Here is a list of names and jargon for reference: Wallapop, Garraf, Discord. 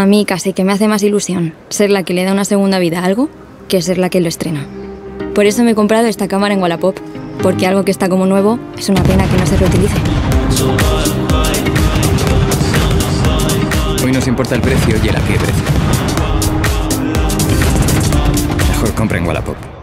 A mí casi que me hace más ilusión ser la que le da una segunda vida a algo que ser la que lo estrena. Por eso me he comprado esta cámara en Wallapop, porque algo que está como nuevo es una pena que no se reutilice. Hoy nos importa el precio y el a qué precio. Mejor compra en Wallapop.